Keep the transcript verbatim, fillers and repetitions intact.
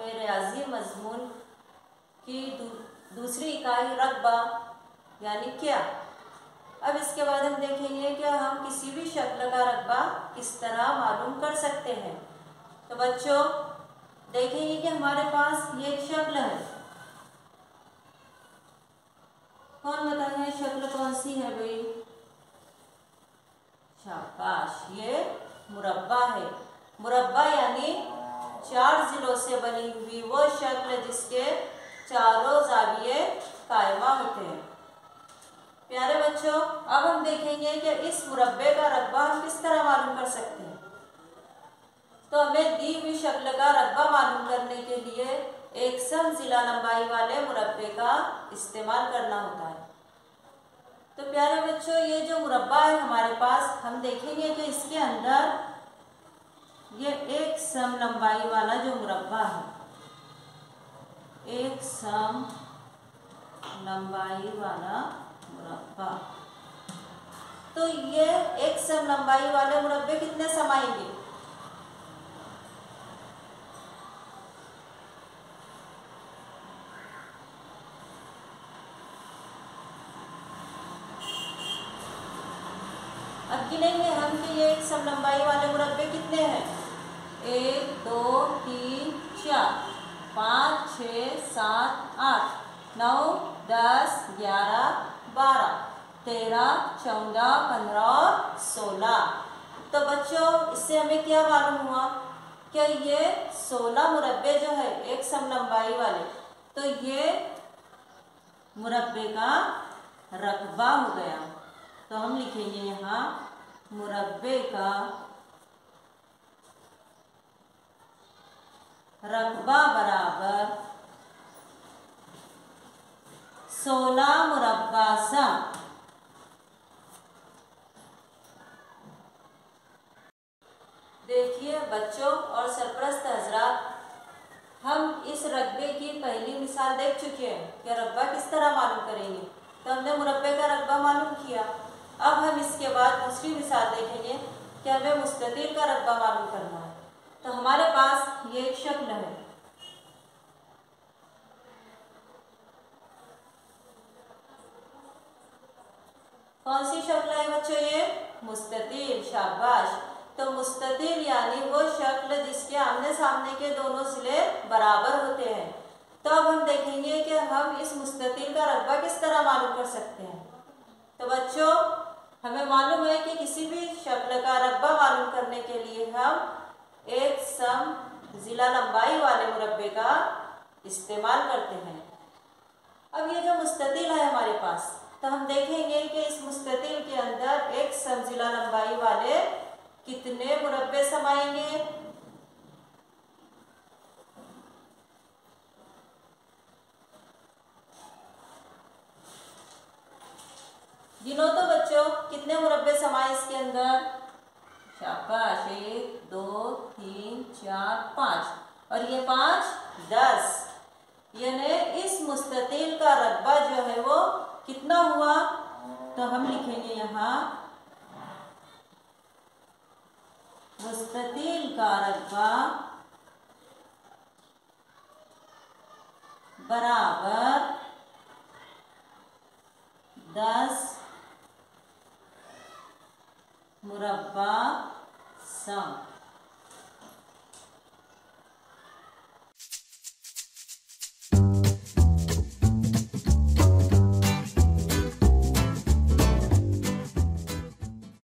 में रियाजी मजमून की दू, दूसरी इकाई रकबा यानी क्या। अब इसके बाद हम देखेंगे कि हम किसी भी शक्ल का रकबा किस तरह मालूम कर सकते हैं। तो बच्चों देखेंगे कि हमारे पास ये एक शक्ल है, कौन बताएंगे शक्ल कौन सी है भाई? शाबाश, ये मुरब्बा है। मुरब्बा यानी चार जिलों से बनी हुई वो शक्ल जिसके चारों जाविये कायमा होते हैं। प्यारे बच्चों, अब हम देखेंगे कि इस मुरब्बे का रकबा हम किस तरह मालूम कर सकते हैं। तो हमें दी हुई शक्ल का रकबा मालूम करने के लिए एक सम जिला लंबाई वाले मुरब्बे का इस्तेमाल करना होता है। तो प्यारे बच्चों, ये जो मुरब्बा है हमारे पास, हम देखेंगे कि इसके अंदर ये एक सम लंबाई वाला जो मुरब्बा है, एक सम लंबाई वाला मुरब्बा, तो ये एक सम लंबाई वाले मुरब्बे कितने समाएंगे? अब गिनेंगे हम कि ये एक सम लंबाई वाले मुरब्बे कितने हैं? एक, दो, तीन, चार, पाँच, छः, सात, आठ, नौ, दस, ग्यारह, बारह, तेरह, चौदह, पंद्रह और सोलह। तो बच्चों, इससे हमें क्या मालूम हुआ कि ये सोलह मुरब्बे जो है एक सम लंबाई वाले, तो ये मुरब्बे का रकबा हो गया। तो हम लिखेंगे यहाँ मुरब्बे का रकबा बराबर सोलह मुरब्बा सम। देखिए बच्चों और सरप्रस्त हजरात, हम इस रकबे की पहली मिसाल देख चुके हैं कि रकबा किस तरह मालूम करेंगे। तो हमने मुरब्बे का रकबा मालूम किया। अब हम इसके बाद दूसरी मिसाल देखेंगे कि हमें मुस्ततिर का रकबा मालूम करना है। तो हमारे पास ये एक शक्ल है, कौन सी शक्ल है बच्चों? ये मुस्ततिर। शाबाश, तो मुस्ततिर यानी वो शक्ल जिसके आमने सामने के दोनों सिले बराबर होते हैं। तो अब हम देखेंगे कि हम इस मुस्ततिर का रकबा किस तरह मालूम कर सकते हैं। तो बच्चों, हमें मालूम है कि किसी भी शक्ल का रकबा मालूम करने के लिए हम एक सम जिला लंबाई वाले मुरब्बे का इस्तेमाल करते हैं। अब ये जो मुस्ततिल है हमारे पास, तो हम देखेंगे कि इस मुस्ततिल के अंदर एक सम जिला लंबाई वाले कितने मुरब्बे समाएंगे। गिनो तो बच्चों, कितने मुरब्बे समाए इसके अंदर? शाबाश, एक, दो, तीन, चार, पाँच, और ये पाँच दस। यानी इस मुस्ततील का रकबा जो है वो कितना हुआ? तो हम लिखेंगे यहाँ मुस्ततील का रकबा बराबर दस मुरब्बा सम।